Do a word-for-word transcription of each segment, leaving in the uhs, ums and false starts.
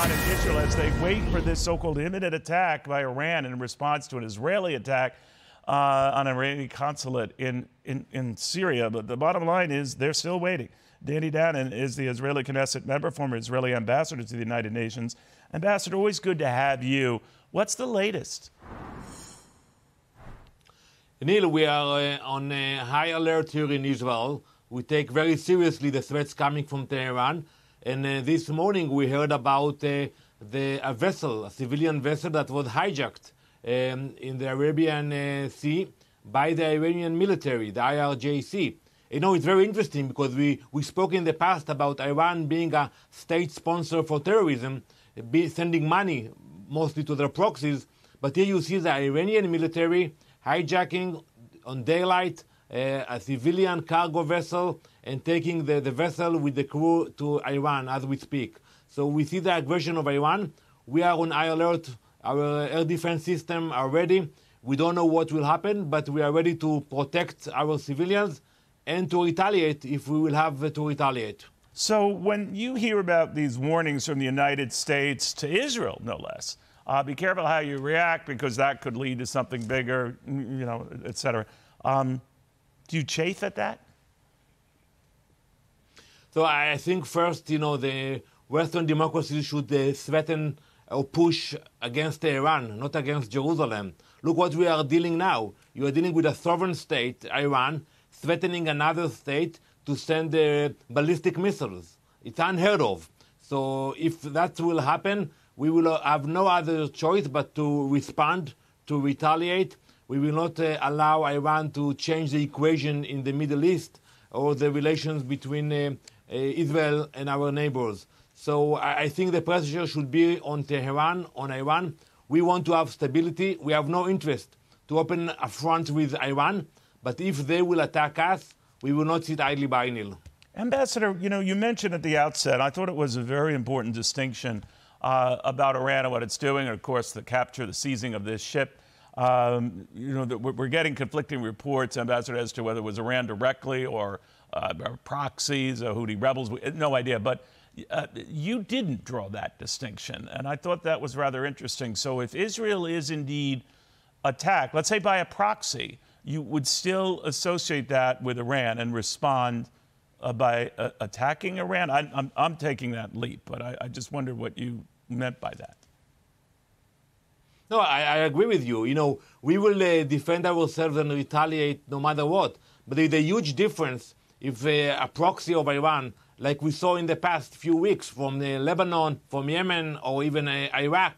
on in Israel as they wait for this so-called imminent attack by Iran in response to an Israeli attack uh, on an Iranian consulate in, in, in Syria. But the bottom line is they're still waiting. Danny Danon is the Israeli Knesset member, former Israeli ambassador to the United Nations. Ambassador, always good to have you. What's the latest? Neil, we are uh, on uh, high alert here in Israel. We take very seriously the threats coming from Tehran. And uh, this morning we heard about uh, the, a vessel, a civilian vessel that was hijacked um, in the Arabian uh, Sea by the Iranian military, the I R G C. You know, it's very interesting because we, we spoke in the past about Iran being a state sponsor for terrorism, be sending money mostly to their proxies. But here you see the Iranian military hijacking on daylight uh, a civilian cargo vessel and taking the, the vessel with the crew to Iran as we speak. So we see the aggression of Iran. We are on high alert. Our air defense system are ready. We don't know what will happen, but we are ready to protect our civilians and to retaliate if we will have to retaliate. So when you hear about these warnings from the United States to Israel, no less, Uh, be careful how you react because that could lead to something bigger, you know, et cetera. Um, do you chafe at that? So I think first, you know, the Western democracies should uh, threaten or push against Iran, not against Jerusalem. Look what we are dealing now. You are dealing with a sovereign state, Iran, threatening another state to send uh, ballistic missiles. It's unheard of. So if that will happen, we will have no other choice but to respond, to retaliate. We will not uh, allow Iran to change the equation in the Middle East or the relations between uh, uh, Israel and our neighbors. So I, I think the pressure should be on Tehran, on Iran. We want to have stability. We have no interest to open a front with Iran. But if they will attack us, we will not sit idly by, Neil. Ambassador, you know, you mentioned at the outset, I thought it was a very important distinction Uh, about Iran and what it's doing, and of course the capture, the seizing of this ship. Um, you know, the, we're getting conflicting reports, Ambassador, as to whether it was Iran directly or, uh, or proxies or Houthi rebels. We, no idea. But uh, you didn't draw that distinction, and I thought that was rather interesting. So if Israel is indeed attacked, let's say by a proxy, you would still associate that with Iran and respond uh, by uh, attacking Iran. I, I'm, I'm taking that leap, but I, I just wondered what you meant by that. No, I, I agree with you. You know, we will uh, defend ourselves and retaliate no matter what. But there's a huge difference if uh, a proxy of Iran, like we saw in the past few weeks from uh, Lebanon, from Yemen, or even uh, Iraq,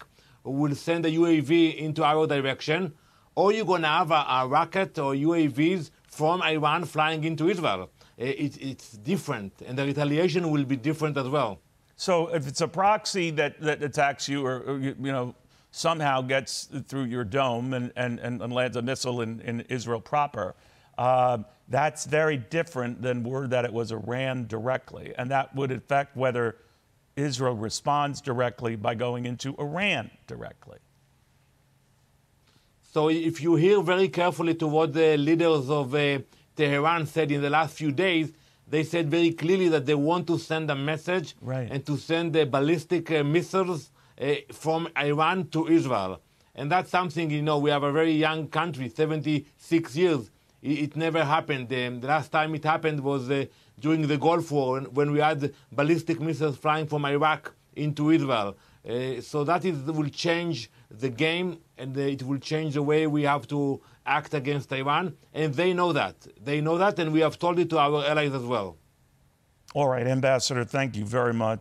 will send a U A V into our direction, or you're going to have a, a rocket or U A Vs from Iran flying into Israel. It, it's different, and the retaliation will be different as well. So if it's a proxy that, that attacks you or, or, you know, somehow gets through your dome and, and, and lands a missile in, in Israel proper, uh, that's very different than word that it was Iran directly. And that would affect whether Israel responds directly by going into Iran directly. So if you hear very carefully to what the leaders of uh, Tehran said in the last few days, they said very clearly that they want to send a message right. and to send the ballistic uh, missiles uh, from Iran to Israel. And that's something, you know, we have a very young country, seventy-six years. It, it never happened. Um, the last time it happened was uh, during the Gulf War when we had ballistic missiles flying from Iraq into Israel. Uh, so that is, will change the game, and it will change the way we have to act against Iran. And they know that. They know that, and we have told it to our allies as well. All right, Ambassador, thank you very much.